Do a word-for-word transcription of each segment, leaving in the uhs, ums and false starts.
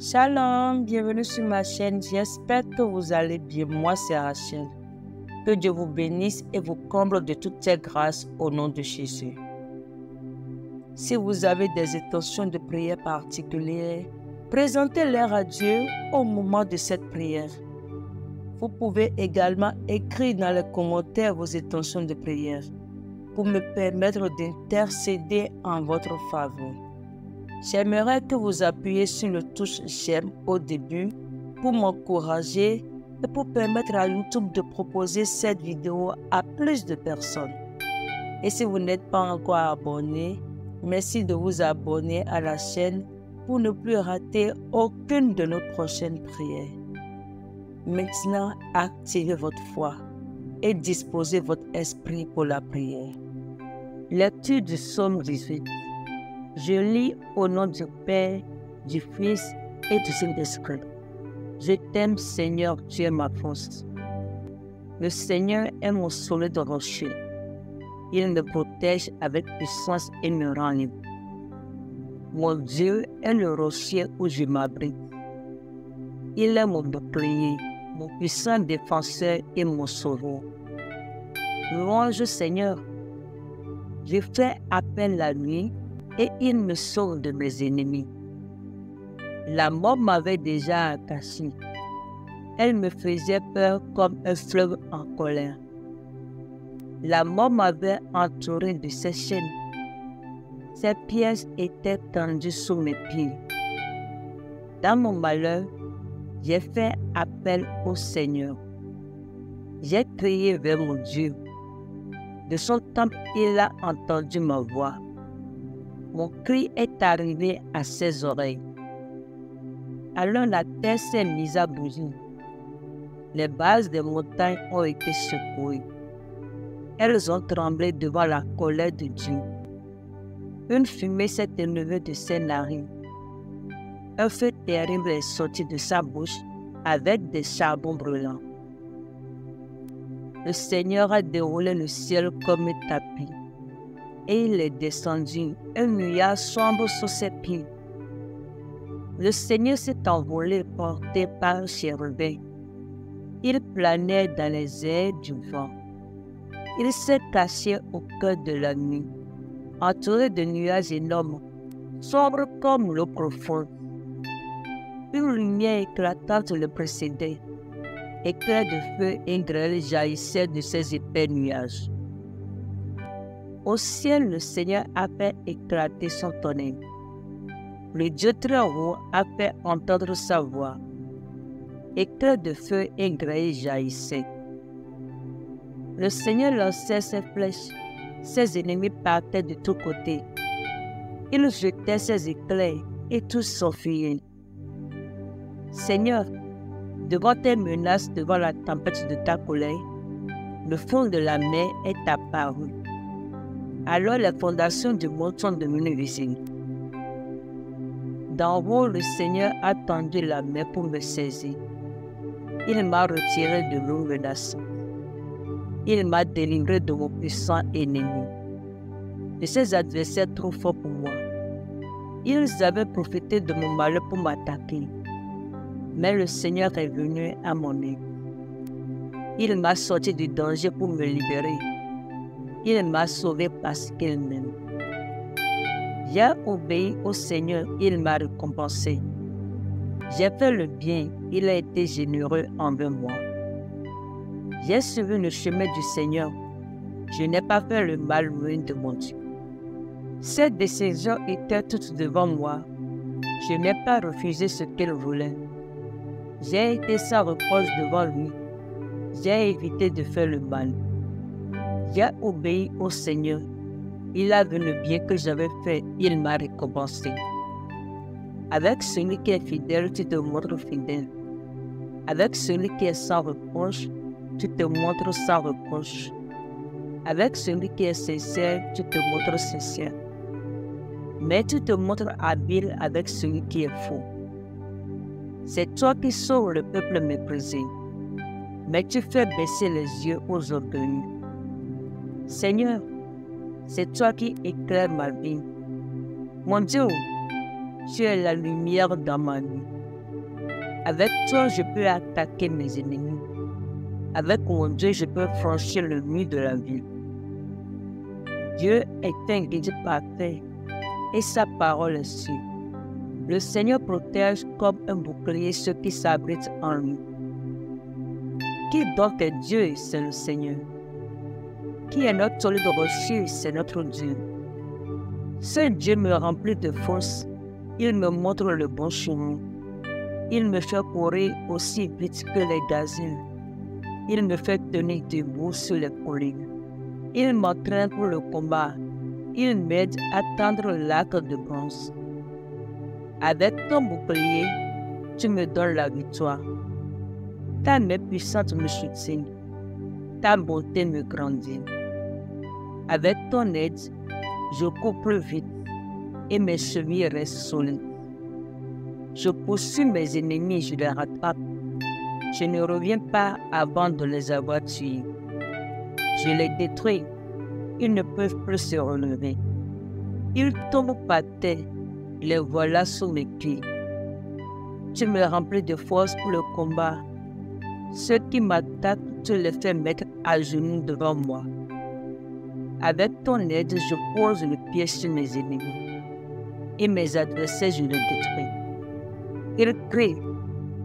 Shalom, bienvenue sur ma chaîne, j'espère que vous allez bien, moi c'est Rachel. Que Dieu vous bénisse et vous comble de toutes ses grâces au nom de Jésus. Si vous avez des intentions de prière particulières, présentez-les à Dieu au moment de cette prière. Vous pouvez également écrire dans les commentaires vos intentions de prière pour me permettre d'intercéder en votre faveur. J'aimerais que vous appuyiez sur le touche j'aime au début pour m'encourager et pour permettre à YouTube de proposer cette vidéo à plus de personnes. Et si vous n'êtes pas encore abonné, merci de vous abonner à la chaîne pour ne plus rater aucune de nos prochaines prières. Maintenant, activez votre foi et disposez votre esprit pour la prière. Lecture du Psaume dix-huit. Je lis au nom du Père, du Fils et du Saint-Esprit. Je t'aime, Seigneur, tu es ma force. Le Seigneur est mon solide rocher. Il me protège avec puissance et me rend libre. Mon Dieu est le rocher où je m'abrite. Il est mon bouclier, mon puissant défenseur et mon sauveur. Louange, Seigneur. Je fais appel la nuit, et il me sauve de mes ennemis. La mort m'avait déjà attaché. Elle me faisait peur comme un fleuve en colère. La mort m'avait entouré de ses chaînes. Ses pièges étaient tendus sous mes pieds. Dans mon malheur, j'ai fait appel au Seigneur. J'ai crié vers mon Dieu. De son temple, il a entendu ma voix. Mon cri est arrivé à ses oreilles. Alors la terre s'est mise à bouger. Les bases des montagnes ont été secouées. Elles ont tremblé devant la colère de Dieu. Une fumée s'est élevée de ses narines. Un feu terrible est sorti de sa bouche avec des charbons brûlants. Le Seigneur a déroulé le ciel comme un tapis. Et il est descendu, un nuage sombre sous ses pieds. Le Seigneur s'est envolé, porté par ses rubans. Il planait dans les airs du vent. Il s'est caché au cœur de la nuit, entouré de nuages énormes, sombres comme l'eau profonde. Une lumière éclatante le précédait. Éclats de feu et grêle jaillissaient de ses épais nuages. Au ciel, le Seigneur a fait éclater son tonnerre. Le Dieu très haut a fait entendre sa voix. Éclats de feu et grêle jaillissaient. Le Seigneur lançait ses flèches. Ses ennemis partaient de tous côtés. Il jetait ses éclairs et tous s'enfuyaient. Seigneur, devant tes menaces, devant la tempête de ta colère, le fond de la mer est apparu. Alors les fondations du monde sont devenues visibles. D'en haut, le Seigneur a tendu la main pour me saisir. Il m'a retiré de l'eau menaçante. Il m'a délivré de mon puissant ennemi, de ses adversaires trop forts pour moi. Ils avaient profité de mon malheur pour m'attaquer. Mais le Seigneur est venu à mon aide. Il m'a sorti du danger pour me libérer. Il m'a sauvé parce qu'il m'aime. J'ai obéi au Seigneur, il m'a récompensé. J'ai fait le bien, il a été généreux envers moi. J'ai suivi le chemin du Seigneur. Je n'ai pas fait le mal loin de mon Dieu. Ces décisions étaient toutes devant moi. Je n'ai pas refusé ce qu'il voulait. J'ai été sans reproche devant lui. J'ai évité de faire le mal. J'ai obéi au Seigneur. Il a vu le bien que j'avais fait. Il m'a récompensé. Avec celui qui est fidèle, tu te montres fidèle. Avec celui qui est sans reproche, tu te montres sans reproche. Avec celui qui est sincère, tu te montres sincère. Mais tu te montres habile avec celui qui est faux. C'est toi qui sauves le peuple méprisé. Mais tu fais baisser les yeux aux orgueilleux. Seigneur, c'est toi qui éclaires ma vie. Mon Dieu, tu es la lumière dans ma vie. Avec toi, je peux attaquer mes ennemis. Avec mon Dieu, je peux franchir le mur de la ville. Dieu est un guide parfait et sa parole est sûre. Le Seigneur protège comme un bouclier ceux qui s'abritent en lui. Qui donc est Dieu, c'est le Seigneur. Qui est notre solide rocher, c'est notre Dieu. Ce Dieu me remplit de force, il me montre le bon chemin. Il me fait courir aussi vite que les gazelles. Il me fait tenir debout sur les collines. Il m'entraîne pour le combat. Il m'aide à tendre l'arc de bronze. Avec ton bouclier, tu me donnes la victoire. Ta main puissante me soutient. Ta bonté me grandit. Avec ton aide, je cours plus vite et mes chevilles restent solides. Je poursuis mes ennemis, je les rattrape. Je ne reviens pas avant de les avoir tués. Je les détruis. Ils ne peuvent plus se relever. Ils tombent par terre. Les voilà sous mes pieds. Tu me remplis de force pour le combat. Ceux qui m'attaquent, tu les fais mettre à genoux devant moi. Avec ton aide, je pose le pied sur mes ennemis. Et mes adversaires, je les détruis. Ils crient,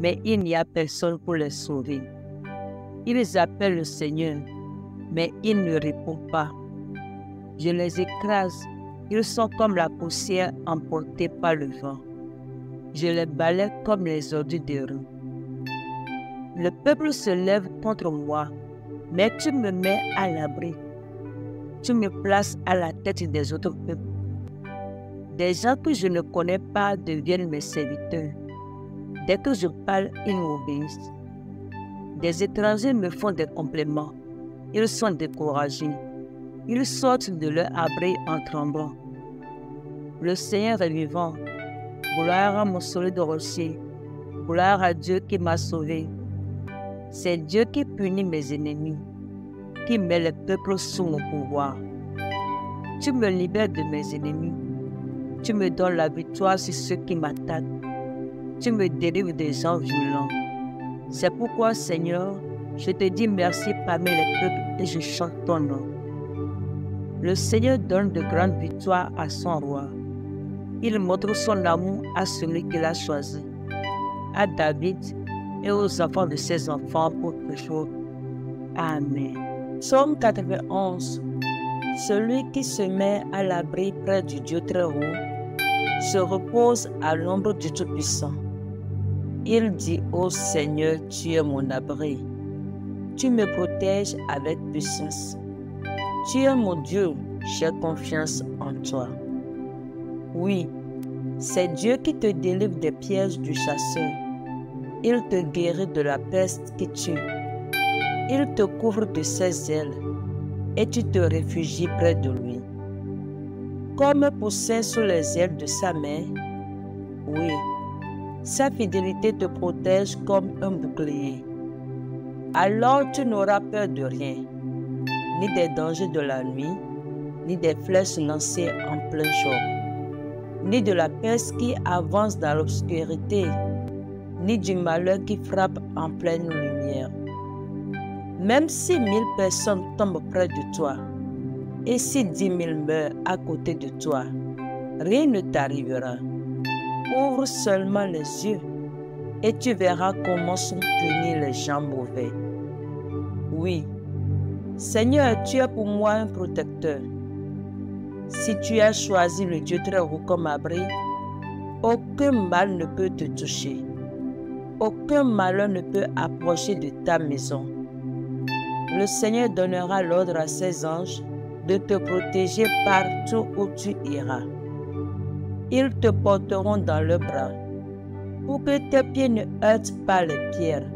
mais il n'y a personne pour les sauver. Ils appellent le Seigneur, mais il ne répond pas. Je les écrase, ils sont comme la poussière emportée par le vent. Je les balaie comme les ordures des rues. Le peuple se lève contre moi, mais tu me mets à l'abri. Tu me places à la tête des autres peuples. Des gens que je ne connais pas deviennent mes serviteurs. Dès que je parle, ils m'obéissent. Des étrangers me font des compliments. Ils sont découragés. Ils sortent de leur abri en tremblant. Le Seigneur est vivant. Gloire à mon solide rocher. Gloire à Dieu qui m'a sauvé. C'est Dieu qui punit mes ennemis, qui met le peuple sous mon pouvoir. Tu me libères de mes ennemis. Tu me donnes la victoire sur ceux qui m'attaquent. Tu me délivres des gens violents. C'est pourquoi, Seigneur, je te dis merci parmi les peuples et je chante ton nom. Le Seigneur donne de grandes victoires à son roi. Il montre son amour à celui qu'il a choisi, à David et aux enfants de ses enfants pour toujours. Amen. Psaume quatre-vingt-onze. Celui qui se met à l'abri près du Dieu très haut se repose à l'ombre du Tout-Puissant. Il dit, ô Seigneur, tu es mon abri. Tu me protèges avec puissance. Tu es mon Dieu, j'ai confiance en toi. Oui, c'est Dieu qui te délivre des pièges du chasseur. Il te guérit de la peste qui tue. Il te couvre de ses ailes et tu te réfugies près de lui. Comme poussé sous les ailes de sa main, oui, sa fidélité te protège comme un bouclier. Alors tu n'auras peur de rien, ni des dangers de la nuit, ni des flèches lancées en plein jour, ni de la peste qui avance dans l'obscurité, ni du malheur qui frappe en pleine lumière. Même si mille personnes tombent près de toi, et si dix mille meurent à côté de toi, rien ne t'arrivera. Ouvre seulement les yeux et tu verras comment sont punis les gens mauvais. Oui, Seigneur, tu es pour moi un protecteur. Si tu as choisi le Dieu très haut comme abri, aucun mal ne peut te toucher. Aucun malheur ne peut approcher de ta maison. Le Seigneur donnera l'ordre à ses anges de te protéger partout où tu iras. Ils te porteront dans leurs bras pour que tes pieds ne heurtent pas les pierres.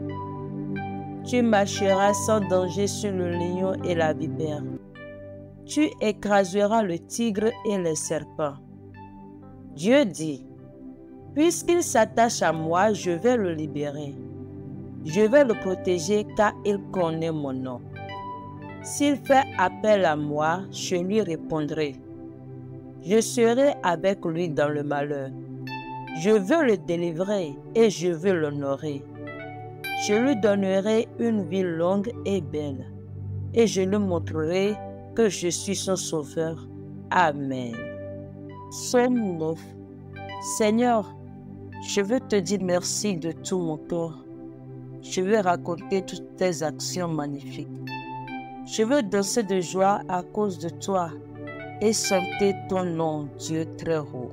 Tu marcheras sans danger sur le lion et la vipère. Tu écraseras le tigre et le serpent. Dieu dit, puisqu'il s'attache à moi, je vais le libérer. Je vais le protéger car il connaît mon nom. S'il fait appel à moi, je lui répondrai. Je serai avec lui dans le malheur. Je veux le délivrer et je veux l'honorer. Je lui donnerai une vie longue et belle, et je lui montrerai que je suis son sauveur. Amen. Psaume neuf. Seigneur, je veux te dire merci de tout mon cœur. Je veux raconter toutes tes actions magnifiques. Je veux danser de joie à cause de toi et chanter ton nom, Dieu très haut.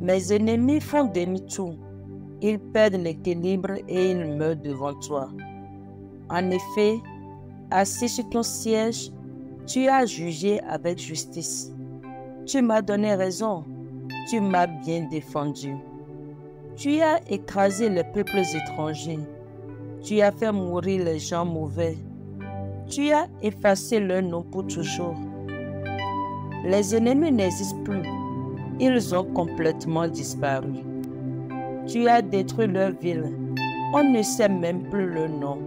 Mes ennemis font demi-tour. Ils perdent l'équilibre et ils meurent devant toi. En effet, assis sur ton siège, tu as jugé avec justice. Tu m'as donné raison. Tu m'as bien défendu. Tu as écrasé les peuples étrangers. Tu as fait mourir les gens mauvais. Tu as effacé leur nom pour toujours. Les ennemis n'existent plus. Ils ont complètement disparu. Tu as détruit leur ville. On ne sait même plus le nom.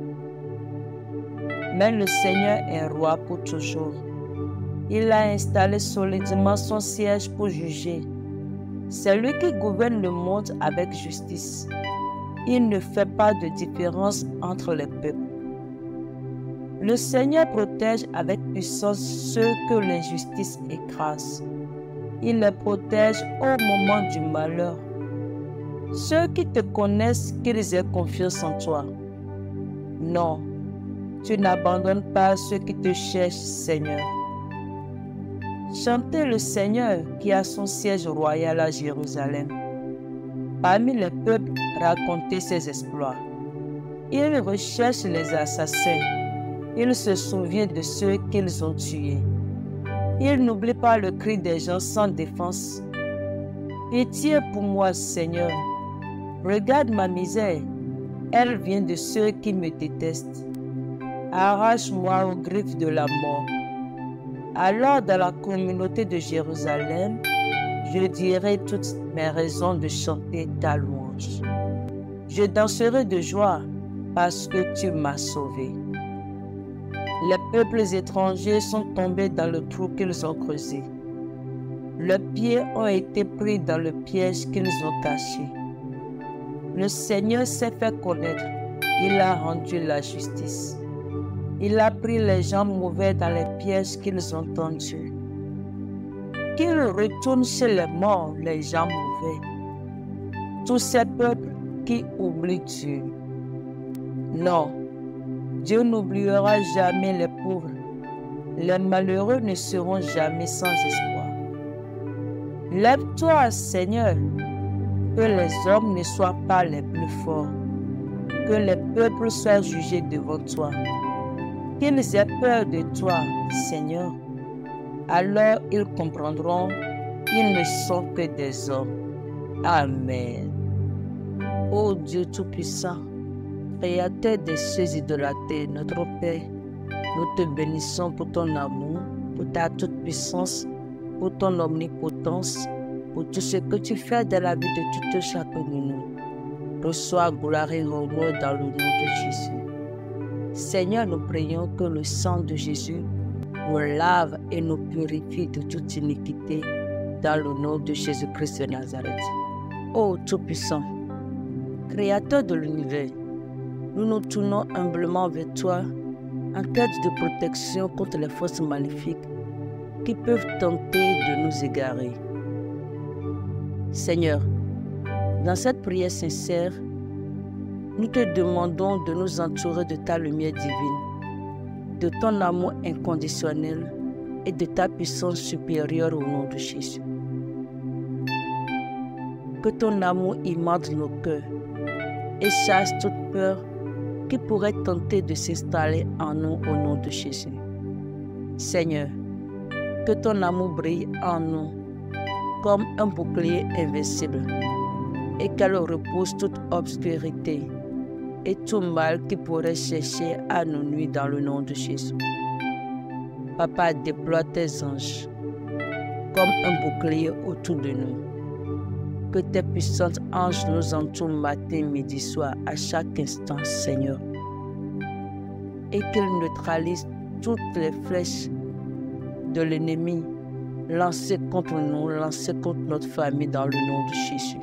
Mais le Seigneur est roi pour toujours. Il a installé solidement son siège pour juger. C'est lui qui gouverne le monde avec justice. Il ne fait pas de différence entre les peuples. Le Seigneur protège avec puissance ceux que l'injustice écrase. Il les protège au moment du malheur. Ceux qui te connaissent, qu'ils aient confiance en toi. Non, tu n'abandonnes pas ceux qui te cherchent, Seigneur. Chantez le Seigneur qui a son siège royal à Jérusalem. Parmi les peuples, racontez ses exploits. Il recherche les assassins. Il se souvient de ceux qu'ils ont tués. Il n'oublie pas le cri des gens sans défense. Pitié pour moi, Seigneur. Regarde ma misère. Elle vient de ceux qui me détestent. Arrache-moi aux griffes de la mort. Alors, dans la communauté de Jérusalem, je dirai toutes mes raisons de chanter ta louange. Je danserai de joie parce que tu m'as sauvé. Les peuples étrangers sont tombés dans le trou qu'ils ont creusé. Leurs pieds ont été pris dans le piège qu'ils ont caché. Le Seigneur s'est fait connaître. Il a rendu la justice. Il a pris les gens mauvais dans les pièges qu'ils ont tendus. Qu'ils retournent chez les morts, les gens mauvais. Tous ces peuples qui oublient Dieu. Non. Dieu n'oubliera jamais les pauvres. Les malheureux ne seront jamais sans espoir. Lève-toi, Seigneur, que les hommes ne soient pas les plus forts, que les peuples soient jugés devant toi, qu'ils aient peur de toi, Seigneur. Alors ils comprendront, ils ne sont que des hommes. Amen. Ô Dieu Tout-Puissant, Créateur des cieux et de la terre, notre Père, nous te bénissons pour ton amour, pour ta toute-puissance, pour ton omnipotence, pour tout ce que tu fais dans la vie de tout chacun de nous. Reçois gloire et honneur dans le nom de Jésus. Seigneur, nous prions que le sang de Jésus nous lave et nous purifie de toute iniquité dans le nom de Jésus-Christ de Nazareth. Ô Tout-Puissant, Créateur de l'univers, nous nous tournons humblement vers toi en quête de protection contre les forces maléfiques qui peuvent tenter de nous égarer. Seigneur, dans cette prière sincère, nous te demandons de nous entourer de ta lumière divine, de ton amour inconditionnel et de ta puissance supérieure au nom de Jésus. Que ton amour inonde nos cœurs et chasse toute peur qui pourrait tenter de s'installer en nous au nom de Jésus. Seigneur, que ton amour brille en nous comme un bouclier invincible et qu'elle repousse toute obscurité et tout mal qui pourrait chercher à nous nuire dans le nom de Jésus. Papa, déploie tes anges comme un bouclier autour de nous. Que tes puissantes anges nous entourent matin, midi, soir, à chaque instant, Seigneur, et qu'ils neutralisent toutes les flèches de l'ennemi, Lancez contre nous, lancez contre notre famille dans le nom de Jésus.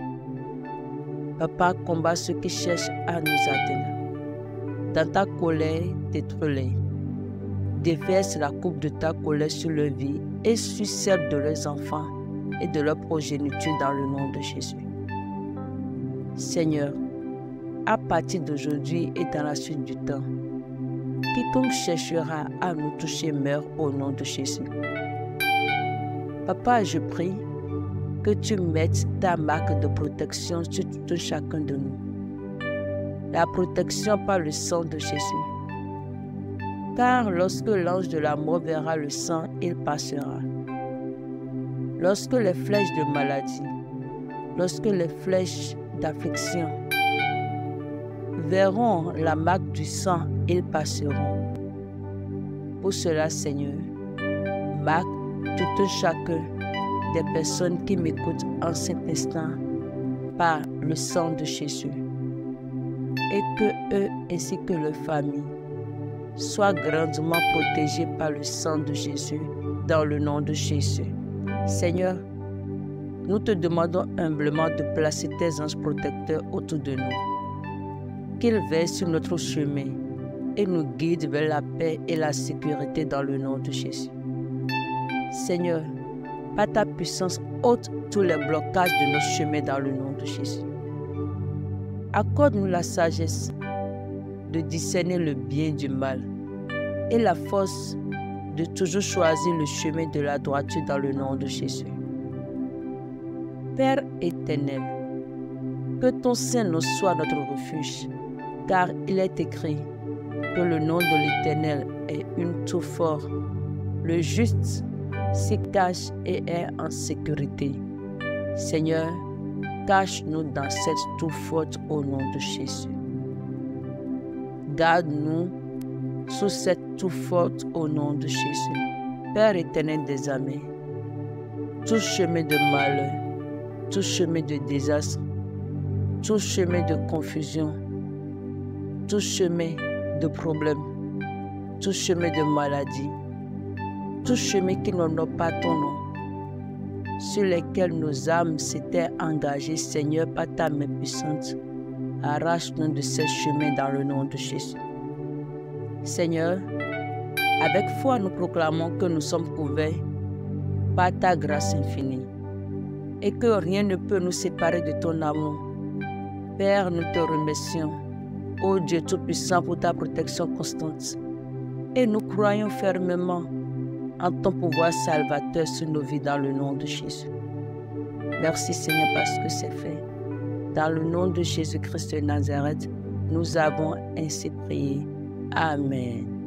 Papa, combat ceux qui cherchent à nous atteindre. Dans ta colère, détruis-les. Déverse la coupe de ta colère sur leur vie et sur celle de leurs enfants et de leur progéniture dans le nom de Jésus. Seigneur, à partir d'aujourd'hui et dans la suite du temps, quiconque cherchera à nous toucher meurt au nom de Jésus. Papa, je prie que tu mettes ta marque de protection sur tout chacun de nous. La protection par le sang de Jésus. Car lorsque l'ange de la mort verra le sang, il passera. Lorsque les flèches de maladie, lorsque les flèches d'affliction verront la marque du sang, ils passeront. Pour cela, Seigneur, marque tout chacun des personnes qui m'écoutent en cet instant par le sang de Jésus, et que eux ainsi que leur famille soient grandement protégés par le sang de Jésus dans le nom de Jésus. Seigneur, nous te demandons humblement de placer tes anges protecteurs autour de nous, qu'ils veillent sur notre chemin et nous guident vers la paix et la sécurité dans le nom de Jésus. Seigneur, par ta puissance, ôte tous les blocages de nos chemins dans le nom de Jésus. Accorde-nous la sagesse de discerner le bien du mal et la force de toujours choisir le chemin de la droiture dans le nom de Jésus. Père éternel, que ton Saint-Nom soit notre refuge, car il est écrit que le nom de l'Éternel est une tour forte. Le juste s'y cache et est en sécurité. Seigneur, cache-nous dans cette tour forte au nom de Jésus. Garde-nous sous cette tour forte au nom de Jésus. Père éternel des armées, tout chemin de malheur, tout chemin de désastre, tout chemin de confusion, tout chemin de problème, tout chemin de maladie, tout chemin qui n'honore pas ton nom, sur lesquels nos âmes s'étaient engagées, Seigneur, par ta main puissante, arrache-nous de ces chemins dans le nom de Jésus. Seigneur, avec foi nous proclamons que nous sommes couverts par ta grâce infinie et que rien ne peut nous séparer de ton amour. Père, nous te remercions, ô Dieu Tout-Puissant, pour ta protection constante, et nous croyons fermement en ton pouvoir salvateur sur nos vies dans le nom de Jésus. Merci Seigneur parce que c'est fait. Dans le nom de Jésus-Christ de Nazareth, nous avons ainsi prié. Amen.